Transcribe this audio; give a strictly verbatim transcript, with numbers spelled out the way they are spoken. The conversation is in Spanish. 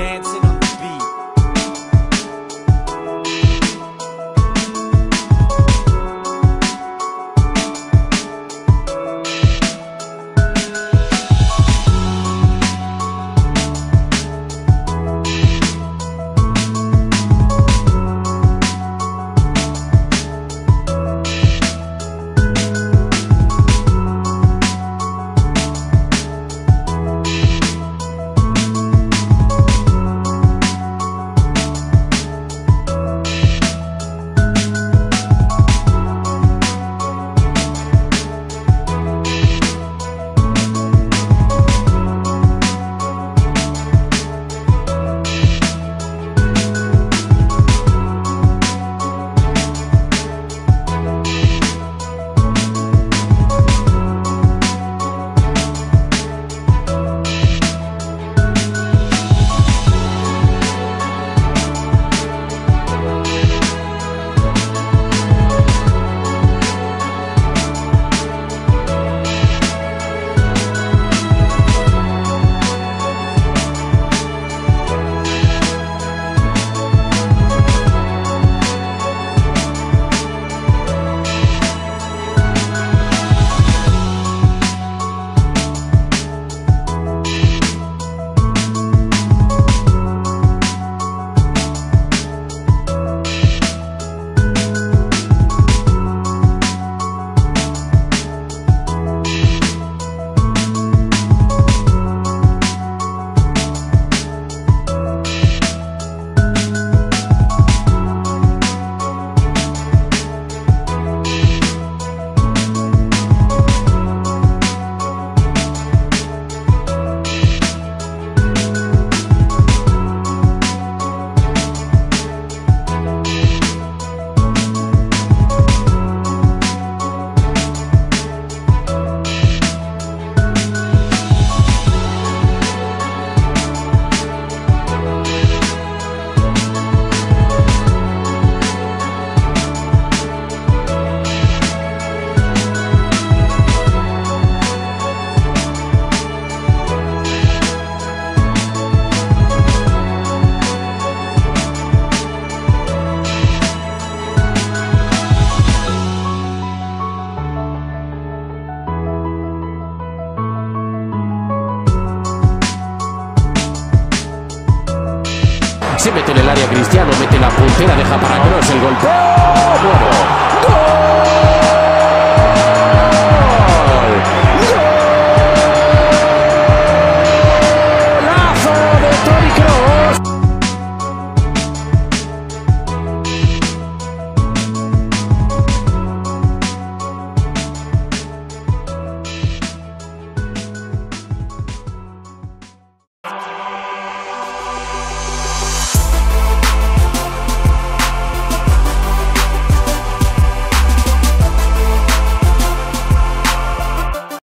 dancing on the beat. Se mete en el área Cristiano, mete la puntera, deja para Kroos el golpe. ¡Oh, bueno! ¡Gol!